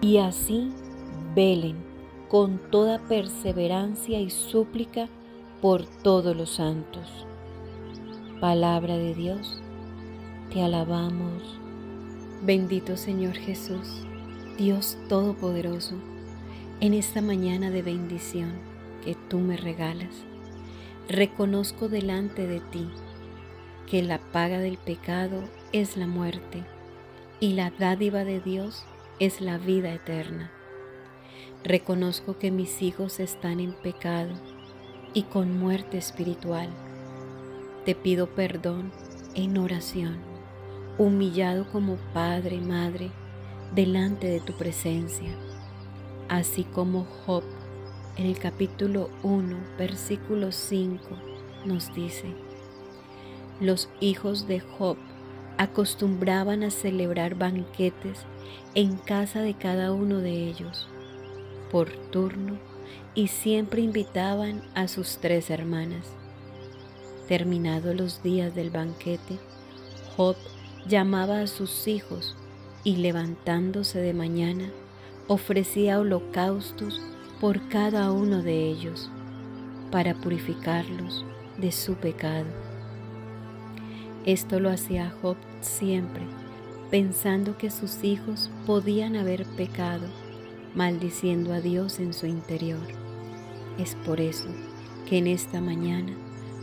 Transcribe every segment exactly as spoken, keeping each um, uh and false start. y así velen con toda perseverancia y súplica por todos los santos. Palabra de Dios, te alabamos. Bendito Señor Jesús, Dios Todopoderoso, en esta mañana de bendición que tú me regalas, reconozco delante de ti que la paga del pecado es la muerte y la dádiva de Dios es la vida eterna. Reconozco que mis hijos están en pecado y con muerte espiritual. Te pido perdón en oración, humillado como padre, madre, delante de tu presencia, así como Job en el capítulo uno, versículo cinco, nos dice: los hijos de Job acostumbraban a celebrar banquetes en casa de cada uno de ellos, por turno, y siempre invitaban a sus tres hermanas. Terminados los días del banquete, Job llamaba a sus hijos y, levantándose de mañana, ofrecía holocaustos por cada uno de ellos, para purificarlos de su pecado. Esto lo hacía Job siempre, pensando que sus hijos podían haber pecado, maldiciendo a Dios en su interior. Es por eso que en esta mañana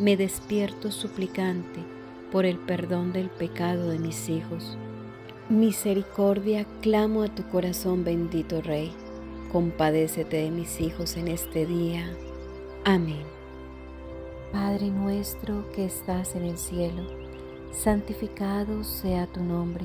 me despierto suplicante por el perdón del pecado de mis hijos. Misericordia clamo a tu corazón, bendito Rey. Compadécete de mis hijos en este día. Amén. Padre nuestro que estás en el cielo, santificado sea tu nombre.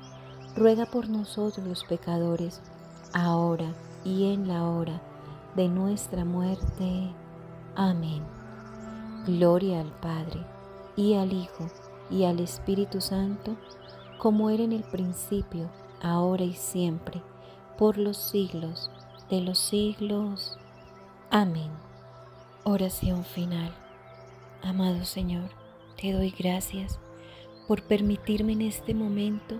ruega por nosotros los pecadores, ahora y en la hora de nuestra muerte. Amén. Gloria al Padre, y al Hijo, y al Espíritu Santo, como era en el principio, ahora y siempre, por los siglos de los siglos. Amén. Oración final. Amado Señor, te doy gracias por permitirme en este momento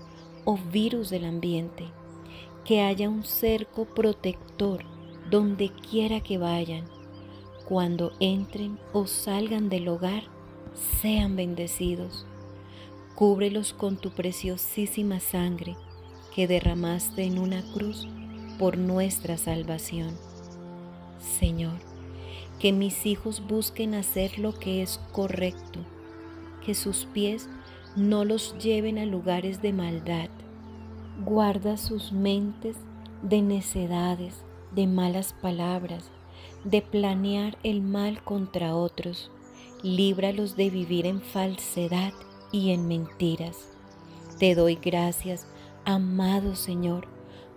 o virus del ambiente, que haya un cerco protector donde quiera que vayan. Cuando entren o salgan del hogar, sean bendecidos. Cúbrelos con tu preciosísima sangre que derramaste en una cruz por nuestra salvación. Señor, que mis hijos busquen hacer lo que es correcto, que sus pies no los lleven a lugares de maldad. Guarda sus mentes de necedades, de malas palabras, de planear el mal contra otros. Líbralos de vivir en falsedad y en mentiras. Te doy gracias, amado Señor,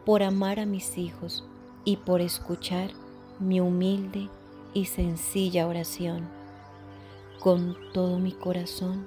por amar a mis hijos y por escuchar mi humilde y sencilla oración. Con todo mi corazón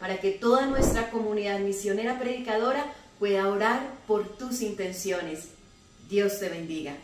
para que toda nuestra comunidad misionera predicadora pueda orar por tus intenciones. Dios te bendiga.